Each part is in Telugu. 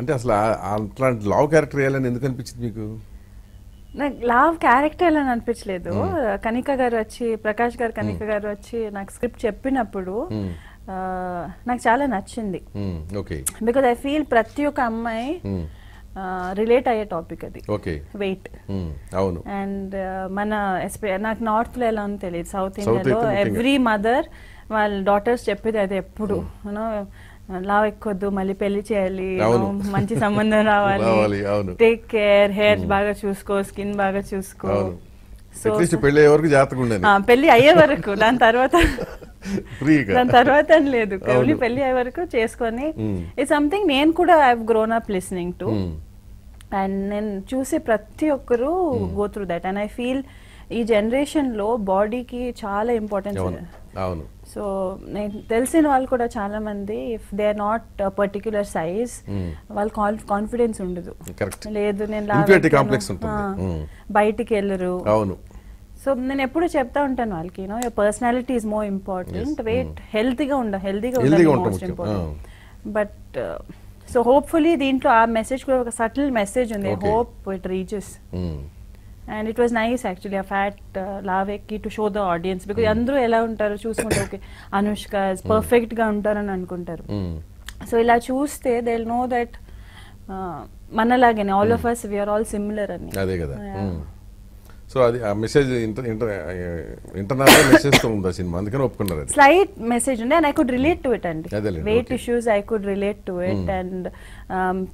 అంటే అసలు అట్లాంటి లవ్ క్యారెక్టర్ వేయాలని ఎందుకు అనిపించింది మీకు? నాకు లవ్ క్యారెక్టర్ అని అనిపించలేదు. కనిక గారు వచ్చి ప్రకాష్ గారు కనిక గారు వచ్చి నాకు స్క్రిప్ట్ చెప్పినప్పుడు నాకు చాలా నచ్చింది. బికాజ్ ఐ ఫీల్ ప్రతి ఒక్క అమ్మాయి రిలేట్ అయ్యే టాపిక్ అది వెయిట్. అండ్ మన నాకు నార్త్లో ఎలా ఉందో తెలియదు, సౌత్ ఇండియాలో ఎవ్రీ మదర్ వాళ్ళ డాటర్స్ చెప్పేది అది ఎప్పుడు లావ్ ఎక్కొద్దు, మళ్ళీ పెళ్లి చేయాలి, మంచి సంబంధం రావాలి, టేక్ కేర్, హెయిర్ బాగా చూసుకో, స్కిన్ బాగా చూసుకో, పెళ్లి అయ్యే వరకు, దాని తర్వాత అని లేదు, ఓన్లీ పెళ్లి అయ్యే వరకు చేసుకొని. ఇట్స్ సంథింగ్ నేను కూడా I have grown up listening to, and నేను చూసే ప్రతి ఒక్కరు go through that. And I feel ఈ జనరేషన్ లో బాడీకి చాలా ఇంపార్టెన్స్. సో నేను తెలిసిన వాళ్ళు కూడా చాలా మంది if they are not particular size వాళ్ళు కాన్ఫిడెన్స్ ఉండదు, లేదు నేను బయటికి వెళ్ళరు. సో నేను ఎప్పుడు చెప్తా ఉంటాను వాళ్ళకి, you know your personality is more important, weight హెల్తీగా ఉండదు, హెల్తీగా ఉండదు. బట్ సో హోప్ఫుల్లీ దీంట్లో ఆ మెసేజ్ కూడా ఒక సటిల్ మెసేజ్ ఉంది, hope it reaches. And it was nice actually a fat laveki to show the audience because andru ela untaru chusukunte okay Anushka is perfect ga untaru ani anukuntaru. So ila chuste they'll know that manalagane all of us we are all similar ani ade kada. So adi a message international message to unda cinema andukane oppukunnaru adi slight message unde and I could relate to it and weight issues I could relate to it and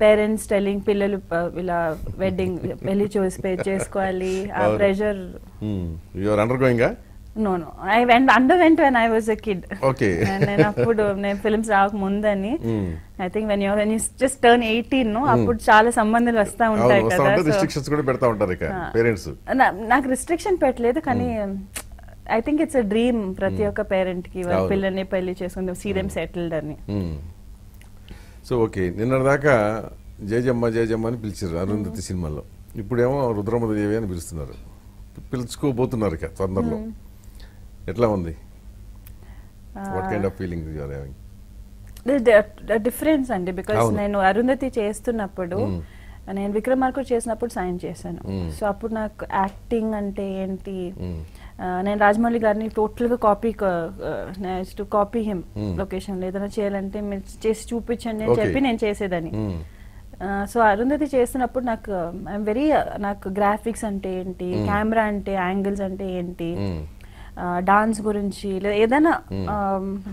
parents telling pillalu ila wedding pelli choice pay cheskovali a pressure you are undergoing a no I underwent when I was a kid. Okay. And then appudu nenu films raak mundani I think when you just turn 18 no appudu chaala sambandhalu vastha untayi kada so restrictions kuda pedta untaru ikka parents naaku restriction petledu kani I think it's a dream prati oka parent ki var pillane pelli cheskundi seriam settled ani. So okay ninna daaka Jayajamma ani pilicharu Arundhati cinemalo, ippudu emo Rudramadevi ani pilustunaru, పిలుచుకోబోతున్నారు ఇక తొందరలో. ఎట్లా ఉంది? What kind of feeling you are having? The difference అండి, బికాజ్ నేను అరుంధతి చేస్తున్నప్పుడు నేను విక్రమార్కూర్ చేసినప్పుడు సాయం చేశాను. సో అప్పుడు నాకు యాక్టింగ్ అంటే ఏంటి, నేను రాజమౌళి గారిని టోటల్గా కాపీ హిమ్ లొకేషన్లో ఏదైనా చేయాలంటే మీరు చేసి చూపించండి అని చెప్పి నేను చేసేదాన్ని. సో అరుంధతి చేస్తున్నప్పుడు నాకు ఐఎమ్ వెరీ నాకు గ్రాఫిక్స్ అంటే ఏంటి, కెమెరా అంటే యాంగిల్స్ అంటే ఏంటి, డాన్స్ గురించి లేదా ఏదైనా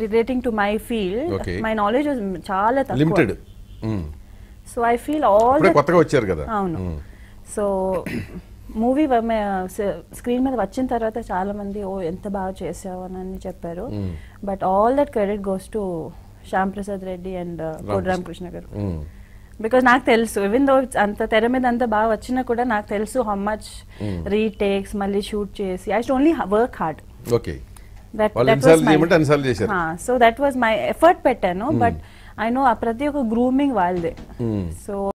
relating to my field my knowledge చాలా తక్కువ. సో ఐ ఫీల్ ఆల్ కొత్తగా వచ్చారు కదా. అవును. సో మూవీ స్క్రీన్ మీద వచ్చిన తర్వాత చాలా మంది ఓ ఎంత బాగా చేసావు అని చెప్పారు. But all that credit goes to Shyam Prasad Reddy and Kodram Krishna garu. Because నాకు తెలుసు ఈవెన్ దో అంత తెర మీద అంతా బాగా వచ్చినా కూడా నాకు తెలుసు హౌ మచ్ రీటేక్స్ మళ్ళీ షూట్ చేసి I should only work hard. Okay. So that was my effort పెట్టాను. బట్ ఐ నో ఆ ప్రతి ఒక్క గ్రూమింగ్ వాళ్ళదే. సో